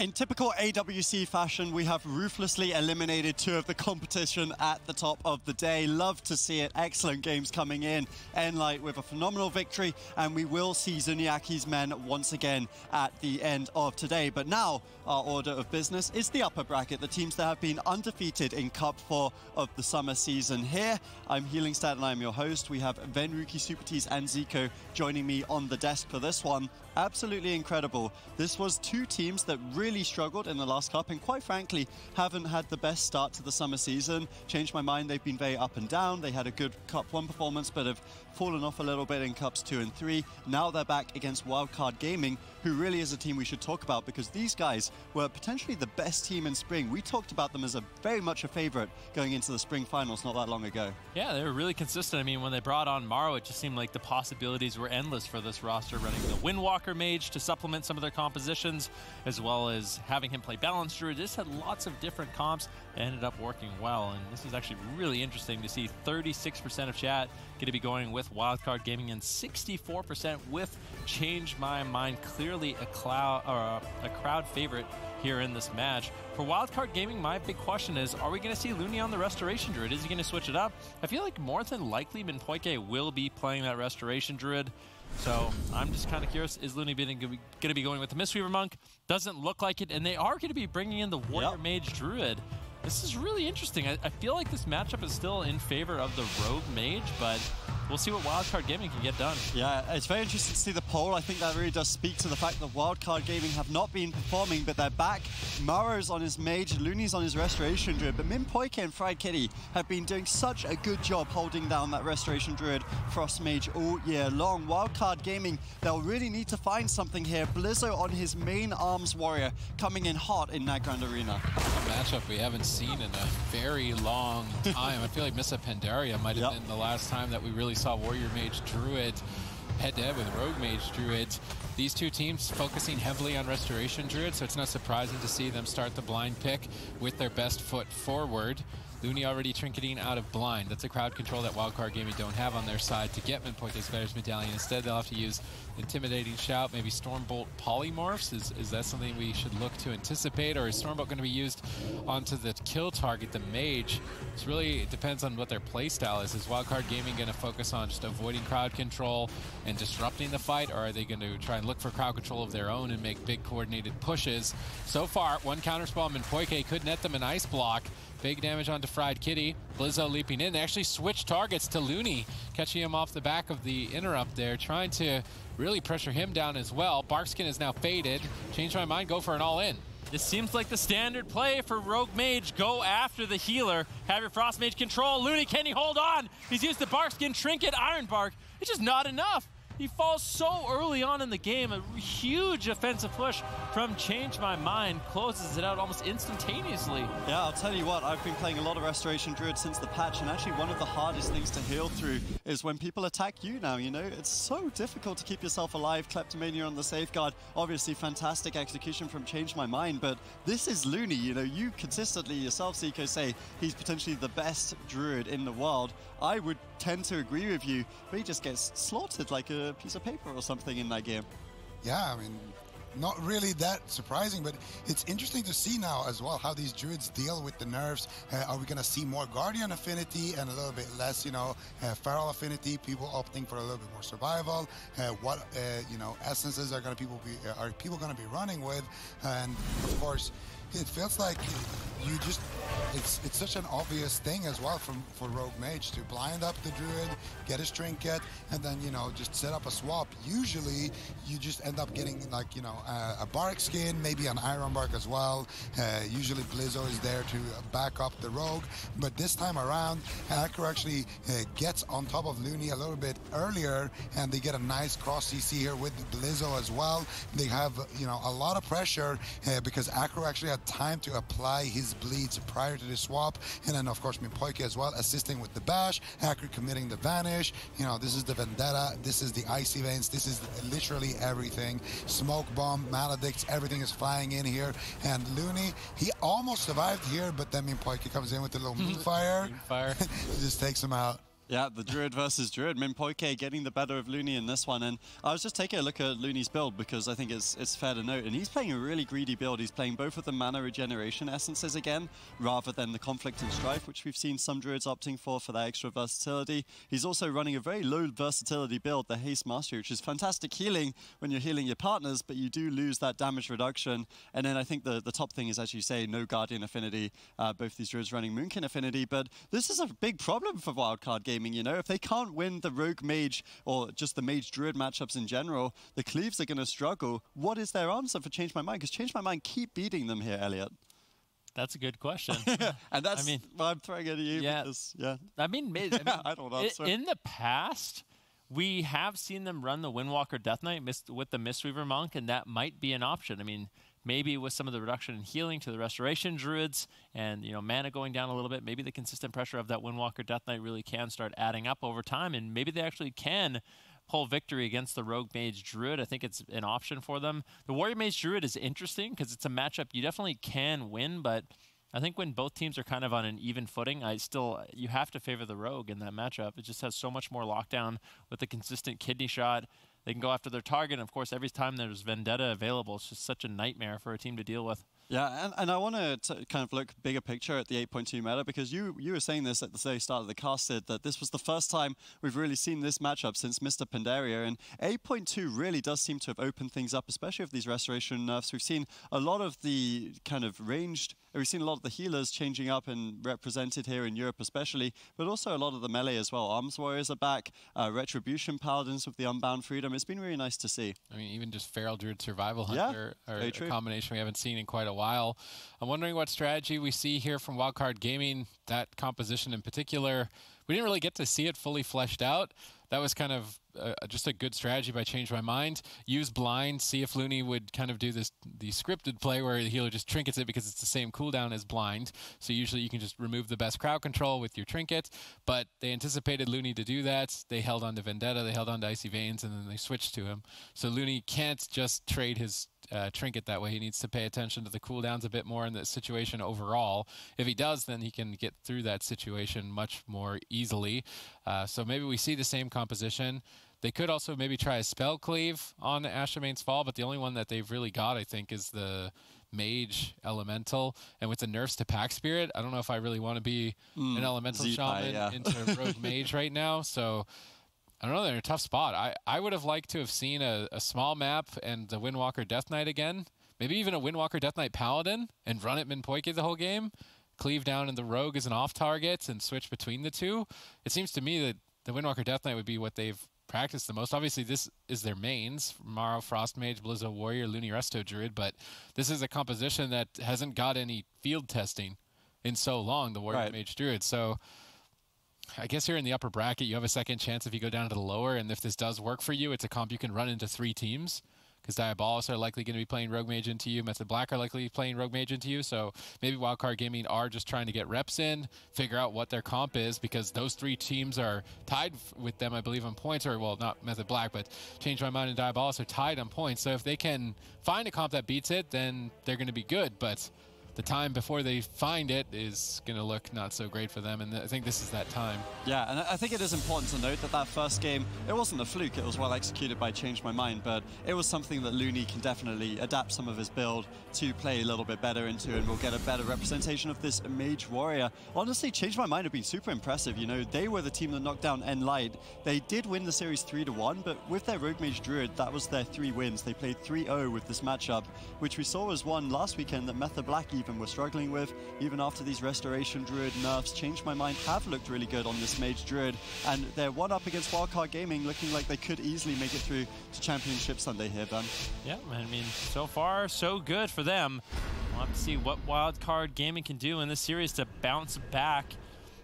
In typical AWC fashion, we have ruthlessly eliminated two of the competition at the top of the day. Love to see it. Excellent games coming in. Nlite with a phenomenal victory, and we will see Zuniaki's men once again at the end of today. But now, our order of business is the upper bracket, the teams that have been undefeated in Cup 4 of the summer season here. I'm Healingstad, and I'm your host. We have Venruki, Supertees, and Zico joining me on the desk for this one. Absolutely incredible. This was two teams that really struggled in the last cup and quite frankly haven't had the best start to the summer season. Changed My Mind, they've been very up and down. They had a good Cup 1 performance but have fallen off a little bit in Cups 2 and 3. Now they're back against Wildcard Gaming, who really is a team we should talk about because these guys were potentially the best team in spring. We talked about them as a very much a favorite going into the spring finals not that long ago. Yeah, they were really consistent. I mean, when they brought on Maro, it just seemed like the possibilities were endless for this roster, running the Windwalker Mage to supplement some of their compositions, as well as having him play Balance Druid. Just had lots of different comps that ended up working well, and this is actually really interesting to see. 36% of chat going to be going with Wildcard Gaming and 64% with Change My Mind. Clearly a crowd favorite here in this match. For Wildcard Gaming, my big question is, are we going to see Looney on the Restoration Druid? Is he going to switch it up? I feel like more than likely Minpoike will be playing that Restoration Druid. So I'm just kind of curious, is Looney going to be going with the Mistweaver Monk? Doesn't look like it, and they are going to be bringing in the Warrior Mage Druid. This is really interesting. I feel like this matchup is still in favor of the Rogue Mage, but we'll see what Wildcard Gaming can get done. Yeah, it's very interesting to see the poll. I think that really does speak to the fact that Wildcard Gaming have not been performing, but they're back. Maro's on his Mage, Looney's on his Restoration Druid, but Minpoike and Fried Kitty have been doing such a good job holding down that Restoration Druid, Frost Mage all year long. Wildcard Gaming, they'll really need to find something here. Blizzo on his main Arms Warrior, coming in hot in that Grand Arena. A matchup we haven't seen in a very long time. I feel like Missa Pandaria might have been the last time that we really saw Warrior Mage Druid head-to-head with Rogue Mage Druid. These two teams focusing heavily on Restoration Druid, so it's not surprising to see them start the blind pick with their best foot forward. Looney already trinketing out of blind. That's a crowd control that Wildcard Gaming don't have on their side to get Minpoike's Vendetta Medallion. Instead, they'll have to use Intimidating Shout, maybe Stormbolt Polymorphs. Is that something we should look to anticipate, or is Stormbolt going to be used onto the kill target, the Mage? It's really, it depends on what their playstyle is. Is Wildcard Gaming going to focus on just avoiding crowd control and disrupting the fight, or are they going to try and look for crowd control of their own and make big coordinated pushes? So far, one counterspell, Minpoike could net them an Ice Block. Big damage onto Fried Kitty. Blizzo leaping in. They actually switch targets to Looney, catching him off the back of the interrupt there, trying to really pressure him down as well. Barkskin is now faded. Change My Mind, go for an all-in. This seems like the standard play for Rogue Mage. Go after the healer. Have your Frost Mage control. Looney, can he hold on? He's used the Barkskin Trinket, Iron Bark. It's just not enough. He falls so early on in the game. A huge offensive push from Change My Mind closes it out almost instantaneously. Yeah, I'll tell you what, I've been playing a lot of Restoration Druid since the patch, and actually one of the hardest things to heal through is when people attack you now, you know? It's so difficult to keep yourself alive. Kleptomania on the safeguard. Obviously, fantastic execution from Change My Mind, but this is Looney, you know? You consistently yourself, Zico, say he's potentially the best Druid in the world. I would tend to agree with you, but he just gets slaughtered like a piece of paper or something in that game. Yeah, I mean, not really that surprising, but it's interesting to see now as well how these druids deal with the nerfs. Are we going to see more Guardian Affinity and a little bit less, you know, Feral Affinity, people opting for a little bit more survival? What, you know, essences are going to people going to be running with? And, of course, it feels like you just, it's such an obvious thing as well for Rogue Mage to blind up the Druid, get his Trinket, and then, you know, just set up a swap. Usually, you just end up getting, like, you know, a Bark Skin, maybe an Iron Bark as well. Usually, Blizzo is there to back up the Rogue, but this time around, Acro actually gets on top of Looney a little bit earlier, and they get a nice cross CC here with Blizzo as well. They have, you know, a lot of pressure because Acro actually had time to apply his bleeds prior to the swap, and then of course Minpoike as well assisting with the bash, Acro committing the vanish. You know, this is the Vendetta, this is the Icy Veins, this is literally everything. Smoke Bomb, Maledicts, everything is flying in here, and Looney, he almost survived here, but then Minpoike comes in with a little moonfire. Just takes him out. Yeah, the Druid versus Druid. Minpoike getting the better of Looney in this one. And I was just taking a look at Looney's build because I think it's fair to note. And he's playing a really greedy build. He's playing both of the mana regeneration essences again, rather than the conflict and strife, which we've seen some Druids opting for that extra versatility. He's also running a very low versatility build, the Haste Mastery, which is fantastic healing when you're healing your partners, but you do lose that damage reduction. And then I think the top thing is, as you say, no Guardian Affinity. Both these Druids running Moonkin Affinity, but this is a big problem for Wildcard Gaming, you know. If they can't win the Rogue Mage or just the Mage Druid matchups in general, the Cleaves are going to struggle. What is their answer for Change My Mind? Because Change My Mind keep beating them here, Elliot. That's a good question. And that's why I'm throwing it at you. Yeah. Because, yeah. I mean I don't answer. In the past, we have seen them run the Windwalker Death Knight with the Mistweaver Monk, and that might be an option. I mean, maybe with some of the reduction in healing to the Restoration Druids and, you know, mana going down a little bit, maybe the consistent pressure of that Windwalker Death Knight really can start adding up over time, and maybe they actually can pull victory against the Rogue Mage Druid. I think it's an option for them. The Warrior Mage Druid is interesting because it's a matchup you definitely can win, but I think when both teams are kind of on an even footing, you have to favor the Rogue in that matchup. It just has so much more lockdown with the consistent Kidney Shot. They can go after their target, and of course, every time there's Vendetta available, it's just such a nightmare for a team to deal with. Yeah, and I want to kind of look bigger picture at the 8.2 meta, because you were saying this at the very start of the cast, Sid, that this was the first time we've really seen this matchup since Mr. Pandaria, and 8.2 really does seem to have opened things up, especially with these restoration nerfs. We've seen a lot of the kind of ranged, we've seen a lot of the healers changing up and represented here in Europe especially, but also a lot of the melee as well. Arms Warriors are back, Retribution Paladins with the Unbound Freedom. It's been really nice to see. I mean, even just Feral Druid Survival Hunter are a combination we haven't seen in quite a while. I'm wondering what strategy we see here from Wildcard Gaming, that composition in particular. We didn't really get to see it fully fleshed out. That was kind of just a good strategy by Change My Mind. Use Blind, see if Looney would kind of do the scripted play where the healer just trinkets it because it's the same cooldown as Blind. So usually you can just remove the best crowd control with your trinket, but they anticipated Looney to do that. They held on to Vendetta, they held on to Icy Veins, and then they switched to him. So Looney can't just trade his trinket that way. He needs to pay attention to the cooldowns a bit more in this situation overall. If he does, then he can get through that situation much more easily. So maybe we see the same composition. They could also maybe try a spell cleave on Ashamane's Fall, but the only one that they've really got, I think, is the Mage Elemental. And with the nerfs to Pack Spirit, I don't know if I really want to be an Elemental Shaman into Rogue Mage right now. So I don't know, they're in a tough spot. I would have liked to have seen a small map and the Windwalker Death Knight again. Maybe even a Windwalker Death Knight Paladin and run at Minpoike the whole game. Cleave down and the Rogue is an off-target and switch between the two. It seems to me that the Windwalker Death Knight would be what they've practiced the most. Obviously, this is their mains, Maro, Frost Mage, Blizzo, Warrior, Looney, Resto, Druid, but this is a composition that hasn't got any field testing in so long, the Warrior Mage Druid. So I guess you're in the upper bracket. You have a second chance if you go down to the lower, and if this does work for you, it's a comp you can run into three teams because Diabolus are likely going to be playing Rogue Mage into you. Method Black are likely playing Rogue Mage into you. So maybe Wildcard Gaming are just trying to get reps in, figure out what their comp is, because those three teams are tied with them, I believe, on points. Or, well, not Method Black, but Change My Mind and Diabolus are tied on points. So if they can find a comp that beats it, then they're going to be good. But the time before they find it is going to look not so great for them, and I think this is that time. Yeah, and I think it is important to note that that first game, it wasn't a fluke, it was well executed by Change My Mind, but it was something that Looney can definitely adapt some of his build to play a little bit better into, and we'll get a better representation of this Mage Warrior. Honestly, Change My Mind have been super impressive, you know. They were the team that knocked down Nlite. They did win the series 3-1, but with their Rogue Mage Druid, that was their 3 wins. They played 3-0 with this matchup, which we saw was one last weekend that Method Black even were struggling with. Even after these Restoration Druid nerfs, Change My Mind have looked really good on this Mage Druid, and they're one up against Wildcard Gaming, looking like they could easily make it through to Championship Sunday here, Ben. Yeah, I mean, so far, so good for them. We'll have to see what Wildcard Gaming can do in this series to bounce back.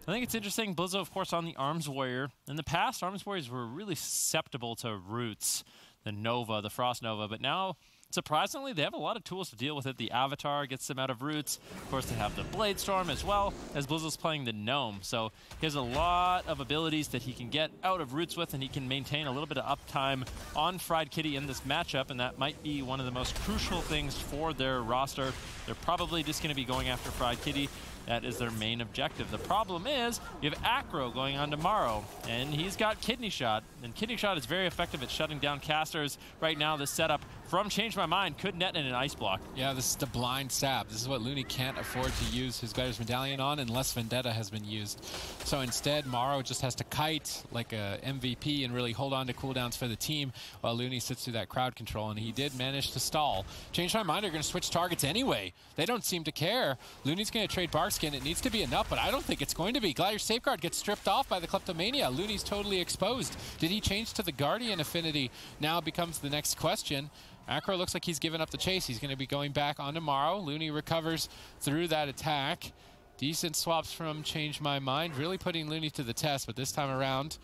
I think it's interesting, Blizzo, of course, on the Arms Warrior. In the past, Arms Warriors were really susceptible to roots, the Nova, the Frost Nova, but now Surprisingly, they have a lot of tools to deal with it. The Avatar gets them out of roots. Of course, they have the Blade Storm as well, as Blizzo's playing the Gnome. So he has a lot of abilities that he can get out of roots with, and he can maintain a little bit of uptime on Fried Kitty in this matchup, and that might be one of the most crucial things for their roster. They're probably just going to be going after Fried Kitty. That is their main objective. The problem is you have Acro going on to Maro, and he's got Kidney Shot. And Kidney Shot is very effective at shutting down casters. Right now, the setup from Change My Mind could net in an Ice Block. Yeah, this is the blind stab. This is what Looney can't afford to use his Gladiator's Medallion on unless Vendetta has been used. So instead, Maro just has to kite like a MVP and really hold on to cooldowns for the team while Looney sits through that crowd control, and he did manage to stall. Change My Mind are going to switch targets anyway. They don't seem to care. Looney's going to trade Barkskin. It needs to be enough, but I don't think it's going to be. Gladiator's Safeguard gets stripped off by the Kleptomania. Looney's totally exposed. Did he change to the Guardian Affinity? Now becomes the next question. Acro looks like he's given up the chase. He's going to be going back on Maro. Looney recovers through that attack. Decent swaps from Change My Mind, really putting Looney to the test, but this time around,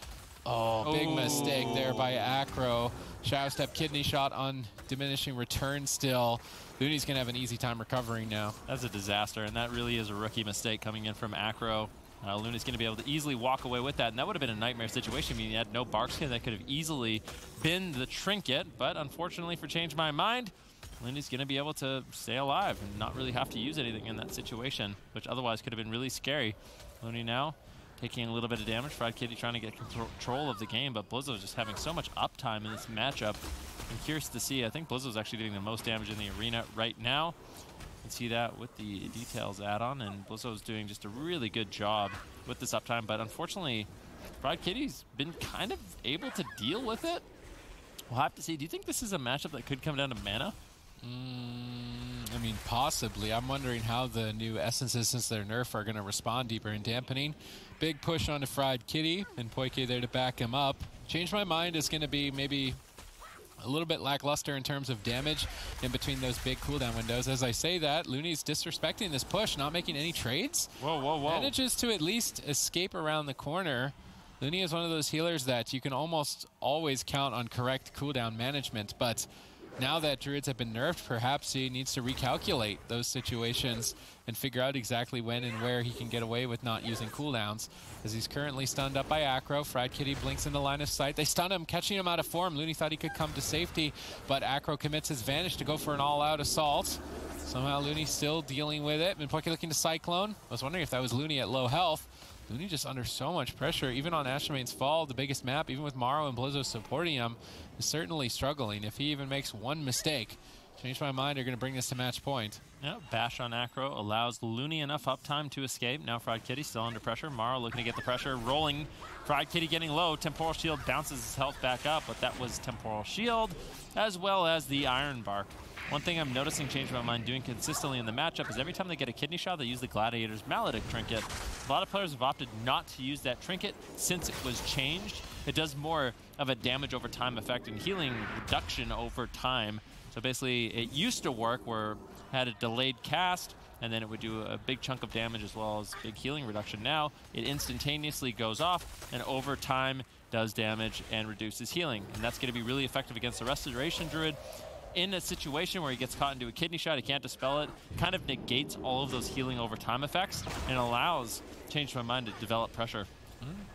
oh, big mistake there by Acro. Shadow Step, Kidney Shot on diminishing return still. Looney's going to have an easy time recovering now. That's a disaster, and that really is a rookie mistake coming in from Acro. Looney's going to be able to easily walk away with that, and that would have been a nightmare situation. I mean, he had no Barkskin. That could have easily been the trinket, but unfortunately for Change My Mind, Looney's going to be able to stay alive and not really have to use anything in that situation, which otherwise could have been really scary. Looney now taking a little bit of damage. Fried Kitty trying to get control of the game, but Blizzo's just having so much uptime in this matchup. I'm curious to see. I think Blizzo's actually doing the most damage in the arena right now. You can see that with the details add-on, and Blizzo's doing just a really good job with this uptime, but unfortunately, Fried Kitty's been kind of able to deal with it. We'll have to see. Do you think this is a matchup that could come down to mana? I mean, possibly. I'm wondering how the new essences, since they're nerf, are going to respond deeper in dampening. Big push onto Fried Kitty, and Minpoike there to back him up. Change My Mind is going to be maybe a little bit lackluster in terms of damage in between those big cooldown windows. As I say that, Looney's disrespecting this push, not making any trades. Whoa, whoa, whoa. Manages to at least escape around the corner. Looney is one of those healers that you can almost always count on correct cooldown management, but now that Druids have been nerfed, perhaps he needs to recalculate those situations and figure out exactly when and where he can get away with not using cooldowns, as he's currently stunned up by Acro. Fried Kitty blinks in the line of sight. They stun him, catching him out of form. Looney thought he could come to safety, but Acro commits his vanish to go for an all-out assault. Somehow Looney still dealing with it. Minpoike looking to Cyclone. I was wondering if that was Looney at low health. Looney just under so much pressure, even on Astromane's Fall, the biggest map, even with Maro and Blizzo supporting him, is certainly struggling. If he even makes one mistake, Change My Mind are going to bring this to match point. Yeah, Bash on Acro allows Looney enough uptime to escape. Now Fried Kitty still under pressure. Maro looking to get the pressure, rolling. Fried Kitty getting low. Temporal Shield bounces his health back up, but that was Temporal Shield as well as the Iron Bark. One thing I'm noticing Change My Mind doing consistently in the matchup is every time they get a Kidney Shot, they use the Gladiator's Maledict trinket. A lot of players have opted not to use that trinket since it was changed. It does more of a damage over time effect and healing reduction over time. So basically, it used to work where it had a delayed cast, and then it would do a big chunk of damage as well as big healing reduction. Now, it instantaneously goes off, and over time does damage and reduces healing. And that's going to be really effective against the Restoration Druid. In a situation where he gets caught into a Kidney Shot, he can't dispel it, kind of negates all of those healing over time effects and allows Change My Mind to develop pressure.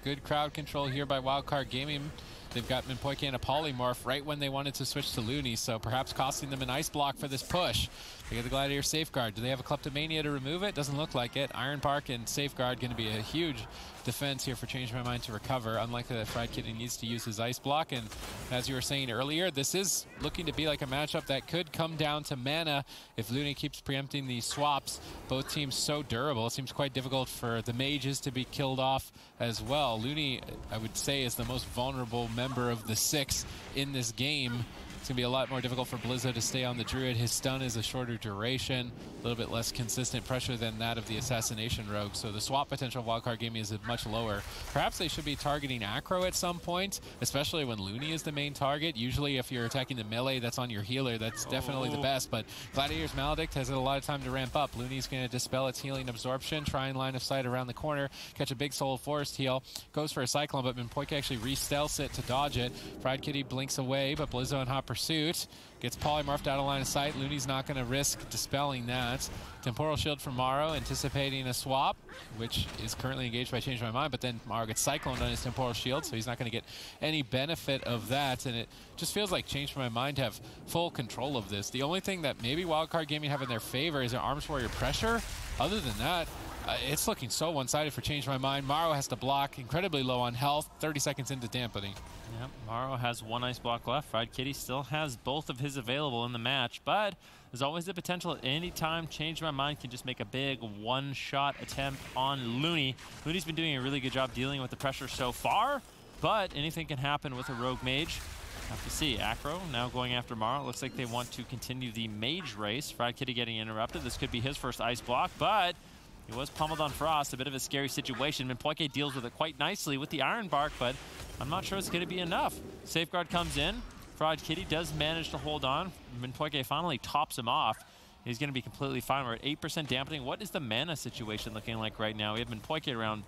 Good crowd control here by Wildcard Gaming. They've got Minpoike and a Polymorph right when they wanted to switch to Looney, so perhaps costing them an Ice Block for this push. They get the Gladiator Safeguard. Do they have a Kleptomania to remove it? Doesn't look like it. Iron Bark and Safeguard going to be a huge defense here for Change My Mind to recover. Unlikely that Fried Kitty needs to use his Ice Block, and as you were saying earlier, this is looking to be like a matchup that could come down to mana if Looney keeps preempting these swaps. Both teams so durable. It seems quite difficult for the mages to be killed off as well. Looney, I would say, is the most vulnerable member of the six in this game. It's going to be a lot more difficult for Blizzo to stay on the Druid. His stun is a shorter duration, a little bit less consistent pressure than that of the Assassination Rogue, so the swap potential of Wildcard Gaming is much lower. Perhaps they should be targeting Acro at some point, especially when Looney is the main target. Usually if you're attacking the melee that's on your healer, that's definitely the best, but Gladiator's Maledict has a lot of time to ramp up. Looney's going to dispel its healing absorption, try and line of sight around the corner, catch a big Soul Forest heal, goes for a Cyclone, but Minpoike actually re-stealths it to dodge it. Fried Kitty blinks away, but Blizzo and Hopper Pursuit. Gets polymorphed out of line of sight. Looney's not going to risk dispelling that. Temporal Shield from Maro, anticipating a swap, which is currently engaged by Change My Mind, but then Maro gets Cycloned on his Temporal Shield, so he's not going to get any benefit of that. And it just feels like Change My Mind have full control of this. The only thing that maybe Wildcard Gaming have in their favor is their Arms Warrior pressure. Other than that, it's looking so one-sided for Change My Mind. Maro has to block, incredibly low on health, 30 seconds into dampening. Yep, Maro has one Ice Block left. Fried Kitty still has both of his available in the match, but there's always the potential at any time Change My Mind can just make a big one-shot attempt on Looney. Looney's been doing a really good job dealing with the pressure so far, but anything can happen with a Rogue Mage. Have to see. Acro now going after Maro. Looks like they want to continue the Mage race. Fried Kitty getting interrupted. This could be his first Ice Block, but he was pummeled on Frost, a bit of a scary situation. Minpoike deals with it quite nicely with the Iron Bark, but I'm not sure it's going to be enough. Safeguard comes in. Fried Kitty does manage to hold on. Minpoike finally tops him off. He's going to be completely fine. We're at 8% dampening. What is the mana situation looking like right now? We have Minpoike around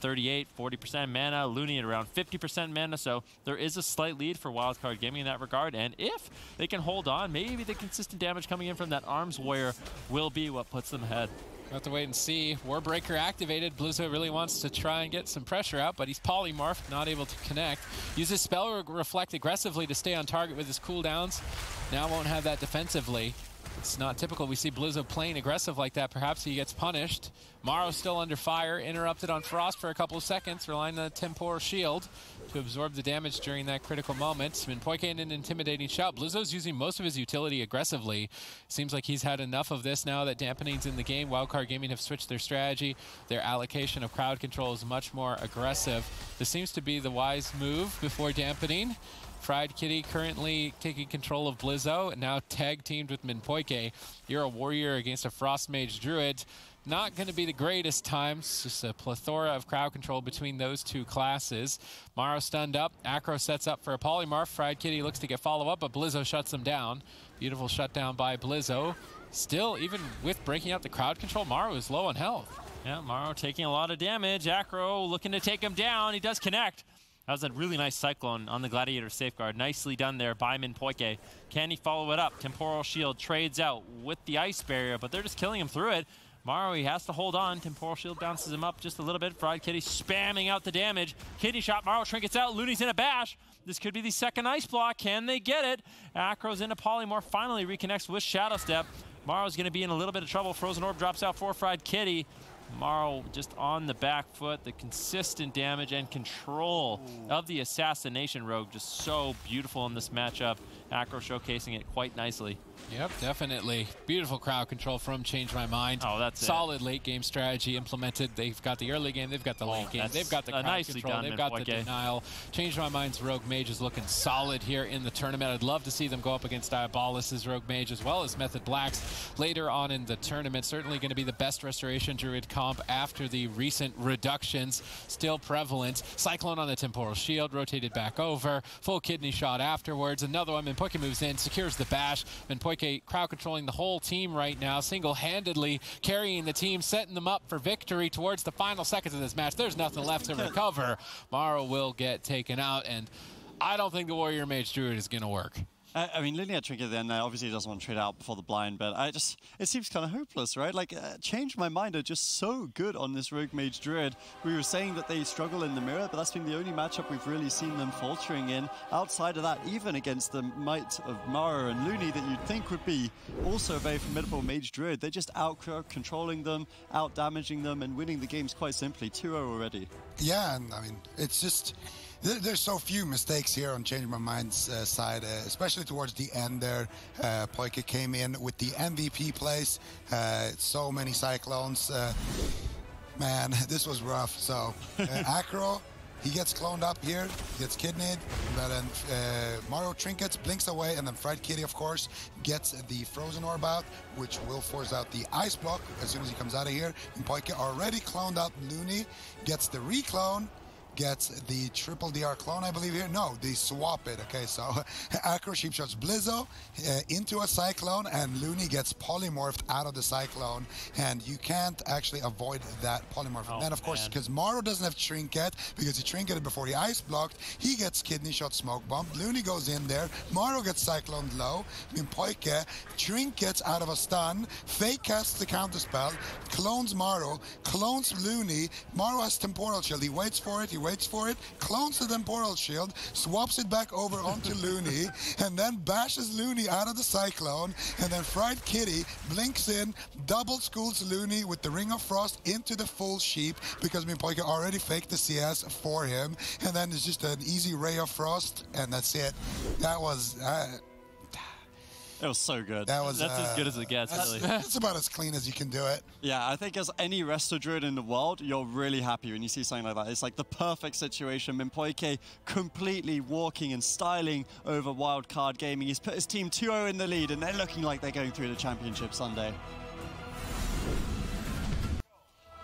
38, 40% mana, Looney at around 50% mana, so there is a slight lead for Wildcard Gaming in that regard, and if they can hold on, maybe the consistent damage coming in from that Arms Warrior will be what puts them ahead. We'll have to wait and see. Warbreaker activated. Blizzo really wants to try and get some pressure out, but he's polymorphed, not able to connect. Uses Spell Reflect aggressively to stay on target with his cooldowns. Now won't have that defensively. It's not typical. We see Blizzo playing aggressive like that. Perhaps he gets punished. Maro still under fire, interrupted on Frost for a couple of seconds, relying on the Temporal Shield to absorb the damage during that critical moment. Minpoike in an intimidating shot. Blizzo's using most of his utility aggressively. Seems like he's had enough of this now that dampening's in the game. Wildcard Gaming have switched their strategy. Their allocation of crowd control is much more aggressive. This seems to be the wise move before dampening. Fried Kitty currently taking control of Blizzo, and now tag teamed with Minpoike. You're a warrior against a Frost Mage Druid. Not going to be the greatest times. Just a plethora of crowd control between those two classes. Maro stunned up. Acro sets up for a polymorph. Fried Kitty looks to get follow up, but Blizzo shuts him down. Beautiful shutdown by Blizzo. Still, even with breaking out the crowd control, Maro is low on health. Yeah, Maro taking a lot of damage. Acro looking to take him down. He does connect. That was a really nice Cyclone on the Gladiator Safeguard. Nicely done there by Minpoike. Can he follow it up? Temporal Shield trades out with the Ice Barrier, but they're just killing him through it. Maro, he has to hold on. Temporal Shield bounces him up just a little bit. Fried Kitty spamming out the damage. Kidney Shot, Maro trinkets out. Looney's in a Bash. This could be the second Ice Block. Can they get it? Acro's into Polymorph. Finally reconnects with Shadow Step. Maro's going to be in a little bit of trouble. Frozen Orb drops out for Fried Kitty. Maro just on the back foot. The consistent damage and control of the Assassination Rogue just so beautiful in this matchup. Acro showcasing it quite nicely. Yep, definitely. Beautiful crowd control from Change My Mind. Oh, that's solid late game strategy implemented. They've got the early game, they've got the late game, they've got the crowd control, they've got the denial. Change My Mind's Rogue Mage is looking solid here in the tournament. I'd love to see them go up against Diabolus's Rogue Mage as well as Method Black's later on in the tournament. Certainly going to be the best Restoration Druid comp after the recent reductions. Still prevalent. Cyclone on the Temporal Shield, rotated back over. Full Kidney Shot afterwards. Another one. Minpoike moves in, secures the Bash. Minpoike crowd controlling the whole team right now, single-handedly carrying the team, setting them up for victory towards the final seconds of this match. There's nothing left to recover. Maro will get taken out, and I don't think the Warrior Mage Druid is going to work. I mean, Linear Trinket then obviously doesn't want to trade out before the blind, but it seems kind of hopeless, right? Like, Change My Mind are just so good on this Rogue Mage Druid. We were saying that they struggle in the mirror, but that's been the only matchup we've really seen them faltering in. Outside of that, even against the might of Maro and Looney that you'd think would be also a very formidable Mage Druid, they're just out-controlling them, out-damaging them, and winning the games quite simply, 2-0 already. Yeah, and I mean, it's just... There's so few mistakes here on Change My Mind's side, especially towards the end there. Poike came in with the MVP plays, so many Cyclones. Man, this was rough. So Acro, he gets cloned up here, gets kidneyed, but then Maro trinkets, blinks away, and then Fried Kitty, of course, gets the Frozen Orb out, which will force out the Ice Block as soon as he comes out of here. And Poike already cloned up Looney, gets the reclone, gets the triple DR clone, I believe here. No, they swap it. Okay, so Acro Sheep Shots Blizzo into a Cyclone, and Looney gets polymorphed out of the Cyclone, and you can't actually avoid that polymorph. Oh, and of course, because Maro doesn't have Trinket, because he Trinketed before he Ice Blocked, he gets Kidney Shot Smoke Bomb. Looney goes in there, Maro gets Cycloned low, Minpoike Trinkets out of a stun, Fake casts the counter spell, clones Maro, clones Looney. Maro has Temporal Shield, he waits for it, clones the Temporal Shield, swaps it back over onto Looney, and then bashes Looney out of the Cyclone, and then Fried Kitty blinks in, double schools Looney with the Ring of Frost into the full sheep, because Minpoike already faked the CS for him, and then it's just an easy Ray of Frost, and that's it. That was... it was so good. That was, that's as good as it gets, really. That's about as clean as you can do it. Yeah, I think as any Resto Druid in the world, you're really happy when you see something like that. It's like the perfect situation. Minpoike completely walking and styling over Wildcard Gaming. He's put his team 2-0 in the lead, and they're looking like they're going through the championship Sunday.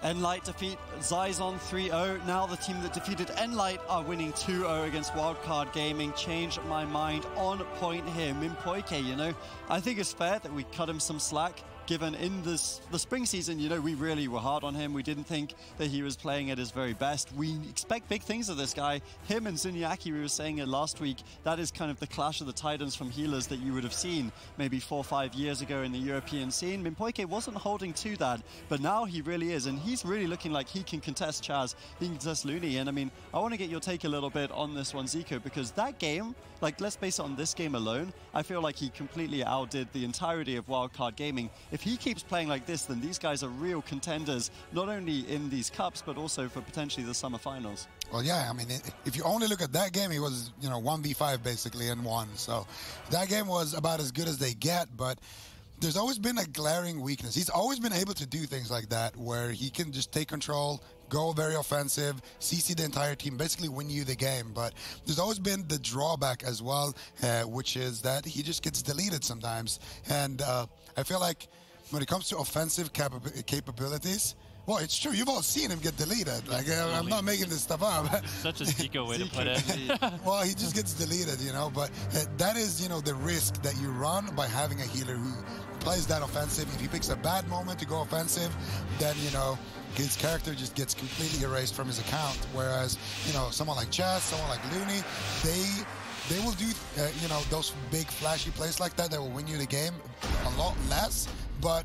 Nlite defeat Zyzon 3-0. Now the team that defeated Nlite are winning 2-0 against Wildcard Gaming. Change My Mind on point here. Minpoike, you know, I think it's fair that we cut him some slack, given in the spring season, you know, we really were hard on him. We didn't think that he was playing at his very best. We expect big things of this guy. Him and Zuniaki, we were saying it last week, that is kind of the clash of the titans from healers that you would have seen maybe 4 or 5 years ago in the European scene. Minpoike wasn't holding to that, but now he really is, and he's really looking like he can contest Chaz, he can contest Looney, and I mean, I want to get your take a little bit on this one, Zico, because that game, like, let's base it on this game alone, I feel like he completely outdid the entirety of Wildcard Gaming. If he keeps playing like this, then these guys are real contenders, not only in these cups, but also for potentially the summer finals. Well, yeah, I mean, if you only look at that game, it was, you know, 1v5 basically and won. So that game was about as good as they get, but there's always been a glaring weakness. He's always been able to do things like that, where he can just take control, go very offensive, CC the entire team, basically win you the game. But there's always been the drawback as well, which is that he just gets deleted sometimes. And I feel like when it comes to offensive capabilities, well, it's true. You've all seen him get deleted. Like, I'm not making this stuff up. Such a Zico way to put it. Well, he just gets deleted, you know. But that is, you know, the risk that you run by having a healer who plays that offensive. If he picks a bad moment to go offensive, then, you know, his character just gets completely erased from his account. Whereas, you know, someone like Chaz, someone like Looney, they will do, you know, those big flashy plays like that that will win you the game a lot less, but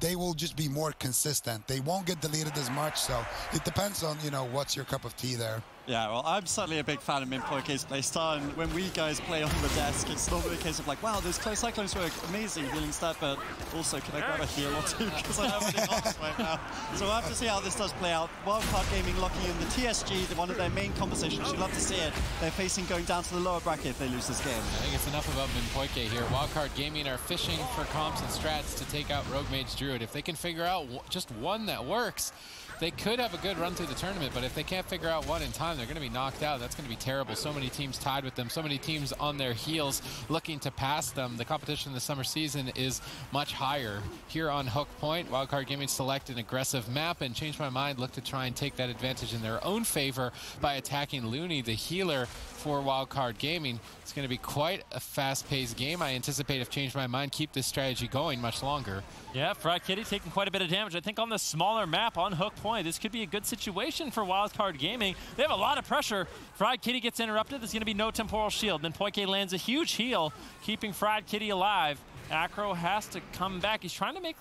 they will just be more consistent. They won't get deleted as much, so it depends on, you know, what's your cup of tea there. Yeah, well, I'm certainly a big fan of Minpoike's playstyle, and when we guys play on the desk, it's normally a case of like, wow, those close cyclones work, amazing healing stat, but also, can I grab a heal or two, because I have it in arms right now. So we'll have to see how this does play out. Wildcard Gaming locking in the TSG, one of their main compositions. You love to see it. They're facing going down to the lower bracket if they lose this game. I think it's enough about Minpoike here. Wildcard Gaming are fishing for comps and strats to take out Rogue Mage Druid. If they can figure out just one that works, they could have a good run through the tournament, but if they can't figure out one in time, they're going to be knocked out. That's going to be terrible. So many teams tied with them, so many teams on their heels looking to pass them. The competition in the summer season is much higher. Here on Hook Point, Wildcard Gaming select an aggressive map and Change My Mind look to try and take that advantage in their own favor by attacking Looney, the healer for Wildcard Gaming. It's going to be quite a fast-paced game. I anticipate if Change My Mind keep this strategy going much longer. Yeah, Fried Kitty taking quite a bit of damage. I think on the smaller map on Hook Point, this could be a good situation for Wildcard Gaming. They have a lot of pressure. Fried Kitty gets interrupted. There's going to be no Temporal Shield. Then Minpoike lands a huge heal, keeping Fried Kitty alive. Acro has to come back. He's trying to make...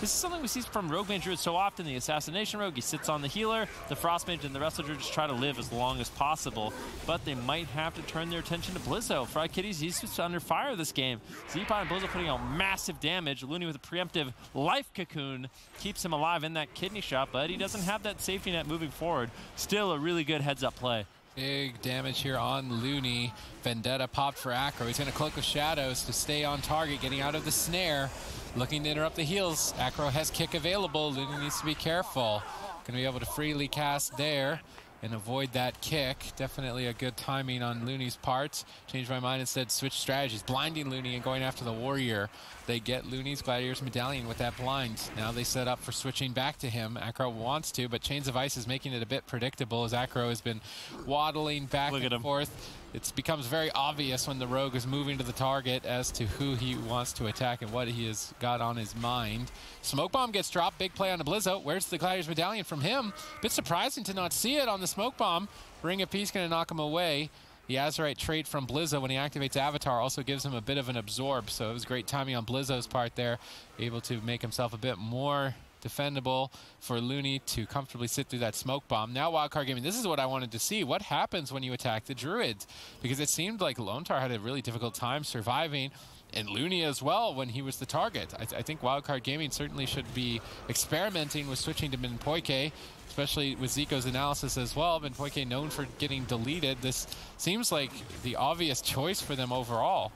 This is something we see from Rogue Mage Druid so often. The Assassination Rogue, he sits on the healer. The Frost Mage and the Resto Druid just try to live as long as possible. But they might have to turn their attention to Blizzo. Fried Kitty's, he's just under fire this game. Zeepon and Blizzo putting out massive damage. Looney with a preemptive life cocoon keeps him alive in that kidney shot, but he doesn't have that safety net moving forward. Still a really good heads-up play. Big damage here on Looney. Vendetta popped for Acro. He's in a Cloak of Shadows to stay on target, getting out of the snare, looking to interrupt the heals. Acro has kick available. Looney needs to be careful. Going to be able to freely cast there and avoid that kick. Definitely a good timing on Looney's part. Changed my mind and said switch strategies, blinding Looney and going after the warrior. They get Looney's Gladiator's Medallion with that blind. Now they set up for switching back to him. Acro wants to, but Chains of Ice is making it a bit predictable as Acro has been waddling back and forth. It becomes very obvious when the Rogue is moving to the target as to who he wants to attack and what he has got on his mind. Smoke Bomb gets dropped. Big play on the Blizzo. Where's the Gladiator's Medallion from him? Bit surprising to not see it on the Smoke Bomb. Ring of Peace going to knock him away. The Azurite trait from Blizzo when he activates Avatar also gives him a bit of an absorb, so it was great timing on Blizzo's part there, able to make himself a bit more defendable for Looney to comfortably sit through that Smoke Bomb. Now Wildcard Gaming, this is what I wanted to see. What happens when you attack the Druids? Because it seemed like Lone Tar had a really difficult time surviving, and Looney as well when he was the target. I think Wildcard Gaming certainly should be experimenting with switching to Minpoike, especially with Zico's analysis as well. Minpoike known for getting deleted. This seems like the obvious choice for them overall.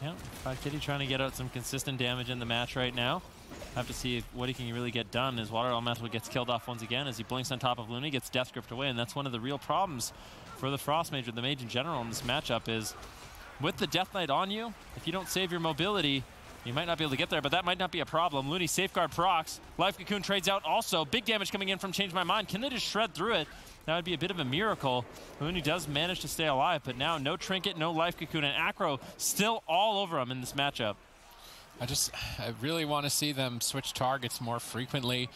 Yeah, Fried Kitty trying to get out some consistent damage in the match right now. Have to see what he can really get done as Water Elemental gets killed off once again as he blinks on top of Looney, gets Death Gripped away, and that's one of the real problems for the Frost Mage or the Mage in general in this matchup is with the Death Knight on you, if you don't save your mobility, you might not be able to get there, but that might not be a problem. Looney safeguard procs. Life Cocoon trades out also. Big damage coming in from Change My Mind. Can they just shred through it? That would be a bit of a miracle. Looney does manage to stay alive, but now no Trinket, no Life Cocoon, and Acro still all over him in this matchup. I really want to see them switch targets more frequently,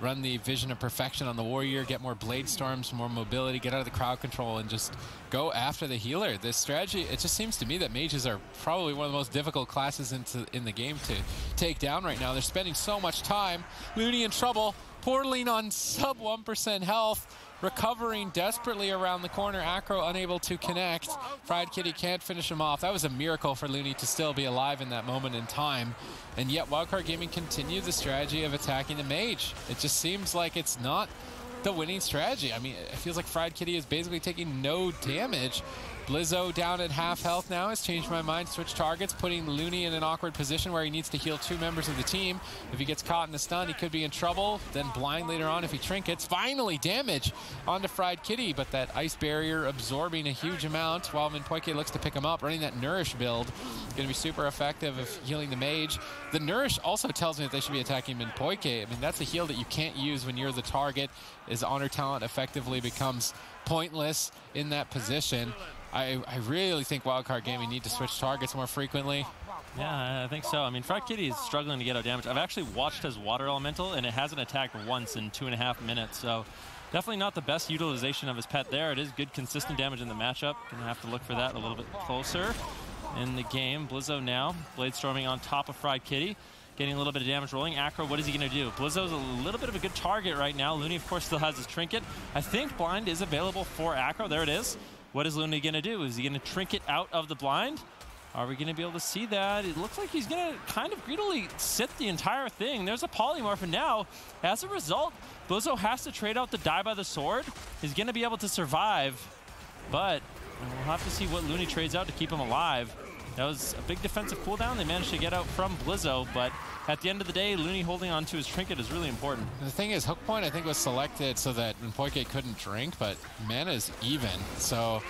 run the Vision of Perfection on the Warrior, get more Blade Storms, more mobility, get out of the crowd control, and just go after the healer. This strategy, it just seems to me that mages are probably one of the most difficult classes in the game to take down right now. They're spending so much time. Looney in trouble, portaling on sub 1% health, recovering desperately around the corner. Acro unable to connect. Fried Kitty can't finish him off. That was a miracle for Looney to still be alive in that moment in time. And yet Wildcard Gaming continued the strategy of attacking the mage. It just seems like it's not the winning strategy. I mean, it feels like Fried Kitty is basically taking no damage. Blizzo down at half health now has Changed My Mind, switched targets, putting Looney in an awkward position where he needs to heal two members of the team. If he gets caught in a stun, he could be in trouble. Then blind later on if he trinkets. Finally damage onto Fried Kitty, but that ice barrier absorbing a huge amount while Minpoike looks to pick him up, running that Nourish build. Going to be super effective if healing the mage. The Nourish also tells me that they should be attacking Minpoike. I mean, that's a heal that you can't use when you're the target, as Honor Talent effectively becomes pointless in that position. I really think Wildcard Gaming need to switch targets more frequently. Yeah, I think so. I mean, Fried Kitty is struggling to get out damage. I've actually watched his Water Elemental, and it hasn't attacked once in 2.5 minutes, so definitely not the best utilization of his pet there. It is good, consistent damage in the matchup. Gonna have to look for that a little bit closer in the game. Blizzo now, Blade Storming on top of Fried Kitty, getting a little bit of damage rolling. Acro, what is he going to do? Blizzo's a little bit of a good target right now. Looney, of course, still has his Trinket. I think Blind is available for Acro. There it is. What is Looney going to do? Is he going to Trinket out of the blind? Are we going to be able to see that? It looks like he's going to kind of greedily sit the entire thing. There's a Polymorph, and now, as a result, Blizzo has to trade out the Die by the Sword. He's going to be able to survive, but we'll have to see what Looney trades out to keep him alive. That was a big defensive cooldown. They managed to get out from Blizzo, but at the end of the day, Looney holding on to his Trinket is really important. The thing is, Hook Point, I think, was selected so that Minpoike couldn't drink, but mana is even. So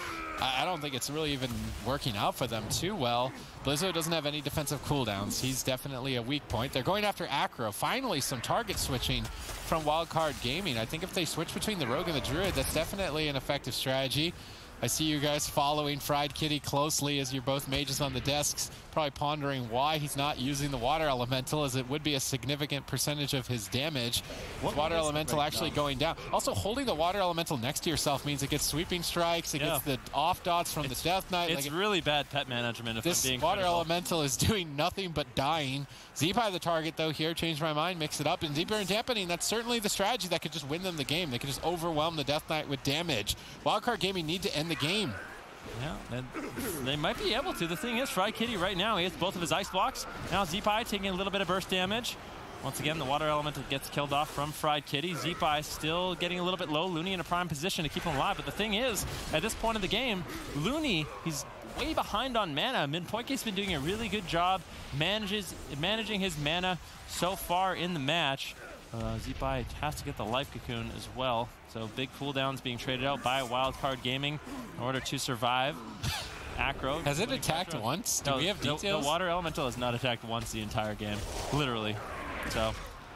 I don't think it's really even working out for them too well. Blizzo doesn't have any defensive cooldowns. He's definitely a weak point. They're going after Acro. Finally, some target switching from Wildcard Gaming. I think if they switch between the Rogue and the Druid, that's definitely an effective strategy. I see you guys following Fried Kitty closely as you're both mages on the desks, probably pondering why he's not using the Water Elemental, as it would be a significant percentage of his damage. What Water Elemental actually going down. Also, holding the Water Elemental next to yourself means it gets sweeping strikes, it gets the off dots from the Death Knight. It's like really bad pet management if I'm being critical. Water Elemental is doing nothing but dying. Zeepai the target, though, here. Changed My Mind, mix it up, and Deeper and Dampening, that's certainly the strategy that could just win them the game. They could just overwhelm the Death Knight with damage. Wildcard Gaming need to end the game. Yeah, they might be able to. The thing is, Fried Kitty right now, he hits both of his ice blocks. Now Zeepai taking a little bit of burst damage. Once again, the Water Elemental gets killed off from Fried Kitty. Zeepai still getting a little bit low. Looney in a prime position to keep him alive. But the thing is, at this point of the game, Looney, he's way behind on mana. Minpoike's been doing a really good job managing his mana so far in the match. Zeepai has to get the Life Cocoon as well. So big cooldowns being traded out by Wildcard Gaming in order to survive. Acro. Has it attacked once? Do we have details? The Water Elemental has not attacked once the entire game, literally. So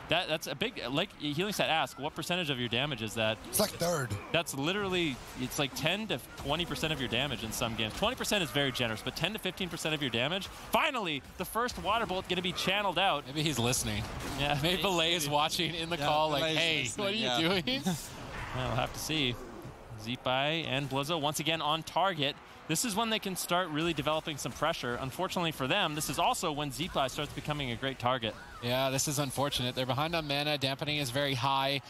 that's a big, like Healing Stat asked, what percentage of your damage is that? It's like third. That's literally, it's like 10 to 20% of your damage in some games. 20% is very generous, but 10 to 15% of your damage. Finally, the first Water Bolt going to be channeled out. Maybe he's listening. Yeah. Maybe Belay is watching in the call like, hey, what are you doing? Well, we'll have to see. Zipai and Blizzo once again on target. This is when they can start really developing some pressure. Unfortunately for them, this is also when Zipai starts becoming a great target. Yeah, this is unfortunate. They're behind on mana. Dampening is very high.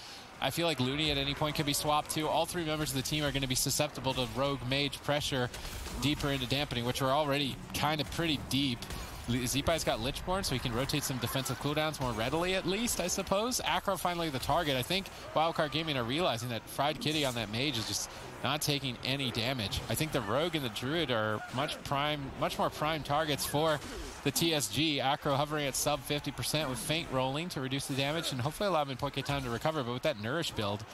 I feel like Looney at any point can be swapped to. All three members of the team are going to be susceptible to Rogue Mage pressure deeper into Dampening, which are already kind of pretty deep. Zipai's got Lichborn, so he can rotate some defensive cooldowns more readily, at least, I suppose. Acro finally the target. I think Wildcard Gaming are realizing that Fried Kitty on that Mage is just not taking any damage. I think the Rogue and the Druid are much more prime targets for the TSG. Acro hovering at sub 50% with Feint rolling to reduce the damage and hopefully allow Minpoike time to recover, but with that Nourish build,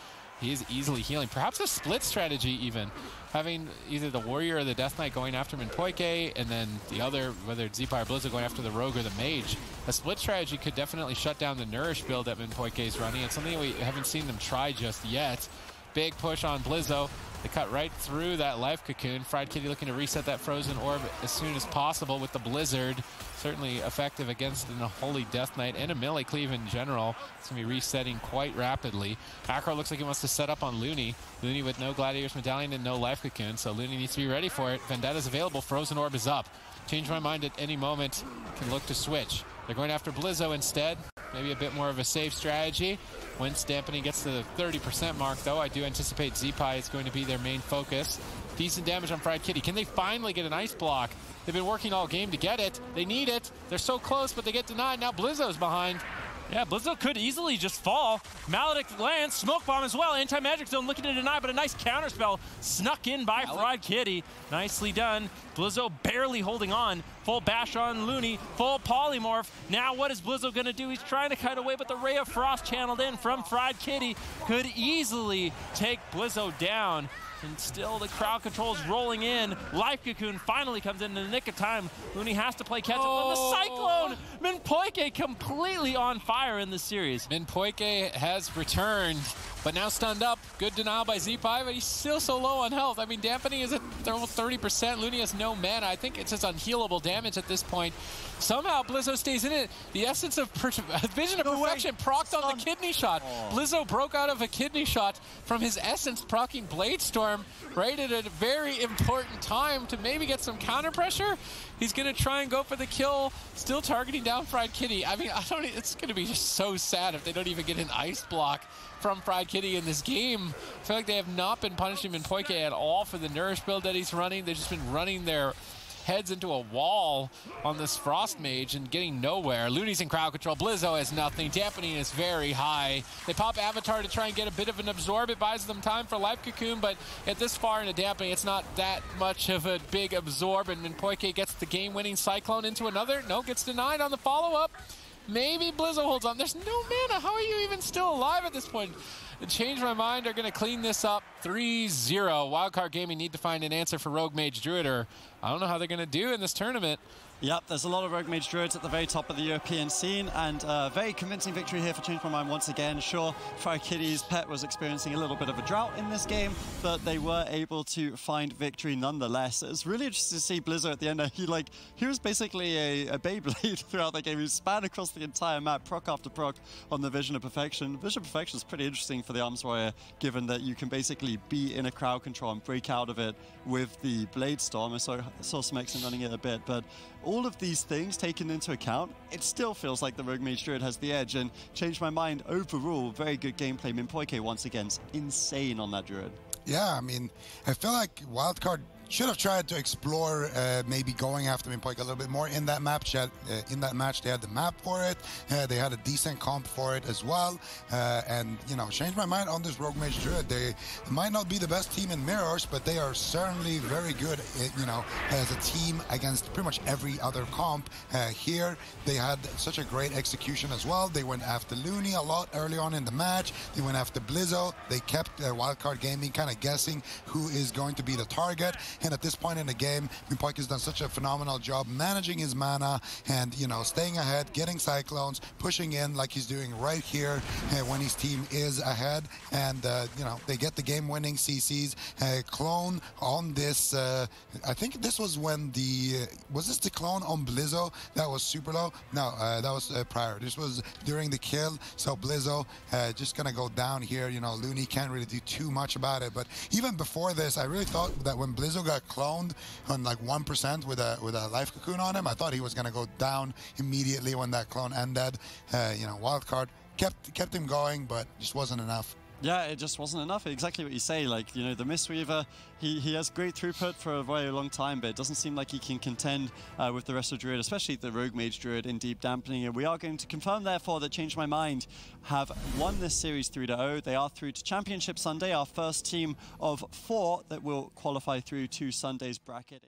he is easily healing. Perhaps a split strategy even. Having either the Warrior or the Death Knight going after Minpoike, and then the other, whether it's Zipai or Blizzo, going after the Rogue or the Mage. A split strategy could definitely shut down the Nourish build that Minpoike is running. It's something we haven't seen them try just yet. Big push on Blizzo. They cut right through that life cocoon. Fried Kitty looking to reset that frozen orb as soon as possible with the Blizzard. Certainly effective against an Holy Death Knight and a melee cleave in general. It's going to be resetting quite rapidly. Acro looks like he wants to set up on Looney. Looney with no Gladiator's Medallion and no life cocoon, so Looney needs to be ready for it. Vendetta's available. Frozen orb is up. Change My Mind at any moment. Can look to switch. They're going after Blizzo instead. Maybe a bit more of a safe strategy. Once Dampening gets to the 30% mark, though, I do anticipate Zipai is going to be their main focus. Decent damage on Fried Kitty. Can they finally get an Ice Block? They've been working all game to get it. They need it. They're so close, but they get denied. Now Blizzo's behind. Yeah, Blizzo could easily just fall. Maledict lands, Smoke Bomb as well. Anti-Magic Zone looking to deny, but a nice counterspell snuck in by Fried Kitty. Nicely done. Blizzo barely holding on. Full bash on Looney, full polymorph. Now what is Blizzo going to do? He's trying to cut away, but the Ray of Frost channeled in from Fried Kitty could easily take Blizzo down. And still the crowd control's rolling in. Life Cocoon finally comes in the nick of time. Looney has to play catch-up on the Cyclone. Minpoike completely on fire in this series. Minpoike has returned, but now stunned up. Good denial by Z5, but he's still so low on health. I mean, Dampening is at 30%. Looney has no mana. I think it's just unhealable damage at this point. Somehow Blizzo stays in it. The essence of Vision of Perfection procced on the Kidney Shot. Blizzo broke out of a Kidney Shot from his essence proccing Bladestorm right at a very important time to maybe get some counter pressure. He's going to try and go for the kill, still targeting down Fried Kitty. I mean, it's going to be just so sad if they don't even get an Ice Block from Fried Kitty in this game. I feel like they have not been punishing Minpoike at all for the Nourish build that he's running. They've just been running their heads into a wall on this Frost Mage and getting nowhere. Looney's in crowd control. Blizzo has nothing. Dampening is very high. They pop Avatar to try and get a bit of an absorb. It buys them time for Life Cocoon, but at this far into Dampening, it's not that much of a big absorb, and Minpoike gets the game-winning Cyclone into another. No, gets denied on the follow-up. Maybe Blizzo holds on. There's no mana. How are you even still alive at this point? Change My Mind are going to clean this up 3-0. Wildcard Gaming need to find an answer for Rogue Mage Druid, or I don't know how they're going to do in this tournament. Yep, there's a lot of Rogue Mage Druids at the very top of the European scene, and very convincing victory here for Change My Mind once again. Sure, Fried Kitty's pet was experiencing a little bit of a drought in this game, but they were able to find victory nonetheless. It's really interesting to see Blizzo at the end. He was basically a Beyblade throughout the game. He span across the entire map, proc after proc, on the Vision of Perfection. Vision of Perfection is pretty interesting for the Arms Warrior, given that you can basically be in a crowd control and break out of it with the Blade Storm. I saw some excellent running it a bit, but all of these things taken into account, it still feels like the Rogue Mage Druid has the edge, and Changed My Mind overall. Very good gameplay. Minpoike once again, insane on that Druid. Yeah, I mean, I feel like Wildcard should have tried to explore maybe going after Minpoike a little bit more in that map. In that match, they had the map for it. They had a decent comp for it as well. And you know, Change My Mind on this Rogue Mage Druid. They might not be the best team in mirrors, but they are certainly very good. You know, as a team against pretty much every other comp here. They had such a great execution as well. They went after Looney a lot early on in the match. They went after Blizzo. They kept Wildcard Gaming kind of guessing who is going to be the target. And at this point in the game, Minpoike has done such a phenomenal job managing his mana and, you know, staying ahead, getting Cyclones, pushing in like he's doing right here when his team is ahead. And, you know, they get the game-winning CCs. Clone on this, I think this was when the, was this the clone on Blizzo that was super low? No, that was prior. This was during the kill. So Blizzo just gonna go down here. You know, Looney can't really do too much about it. But even before this, I really thought that when Blizzo got cloned on like 1% with a life cocoon on him, I thought he was gonna go down immediately when that clone ended. You know, Wildcard kept him going, but just wasn't enough. Yeah, it just wasn't enough. Exactly what you say. Like, you know, the Mistweaver, he has great throughput for a very long time, but it doesn't seem like he can contend with the rest of Druid, especially the Rogue Mage Druid in deep dampening. And we are going to confirm, therefore, that Change My Mind have won this series 3-0. They are through to Championship Sunday, our first team of 4 that will qualify through to Sunday's bracket.